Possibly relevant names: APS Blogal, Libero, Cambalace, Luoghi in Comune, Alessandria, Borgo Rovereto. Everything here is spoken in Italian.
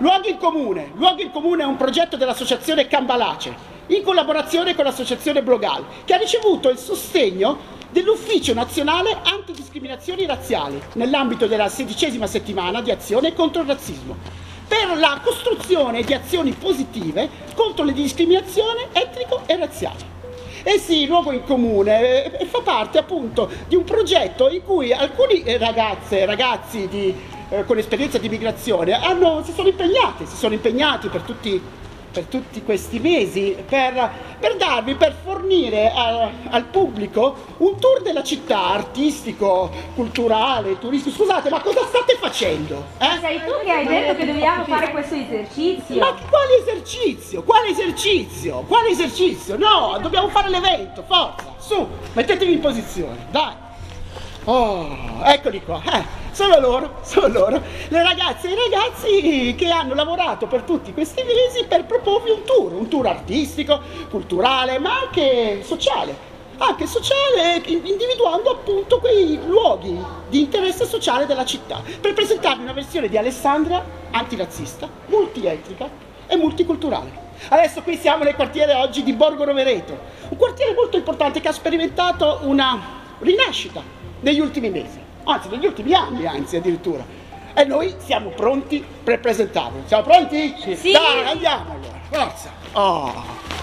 Luoghi in Comune. Luoghi in Comune è un progetto dell'associazione Cambalace in collaborazione con l'associazione Blogal, che ha ricevuto il sostegno dell'Ufficio Nazionale Antidiscriminazioni Razziali nell'ambito della 16ª settimana di azione contro il razzismo per la costruzione di azioni positive contro le discriminazioni etnico e razziali. Eh sì, Luogo in Comune fa parte appunto di un progetto in cui alcuni ragazze e ragazzi con esperienza di migrazione si sono impegnati per tutti questi mesi per fornire al pubblico un tour della città artistico, culturale, turistico. Scusate, ma cosa state facendo? Sei tu che hai detto che dobbiamo fare questo esercizio. Ma quale esercizio? Quale esercizio? Quale esercizio? No, dobbiamo fare l'evento, forza, su, mettetevi in posizione, dai. Oh, eccoli qua, sono loro, le ragazze e i ragazzi che hanno lavorato per tutti questi mesi per proporvi un tour artistico, culturale, ma anche sociale, individuando appunto quei luoghi di interesse sociale della città, per presentarvi una versione di Alessandria antirazzista, multietnica e multiculturale. Adesso qui siamo nel quartiere oggi di Borgo Rovereto, un quartiere molto importante che ha sperimentato una rinascita negli ultimi mesi, anzi negli ultimi anni addirittura, e noi siamo pronti per presentarlo. Siamo pronti? Sì! Dai, andiamo allora, forza! Oh.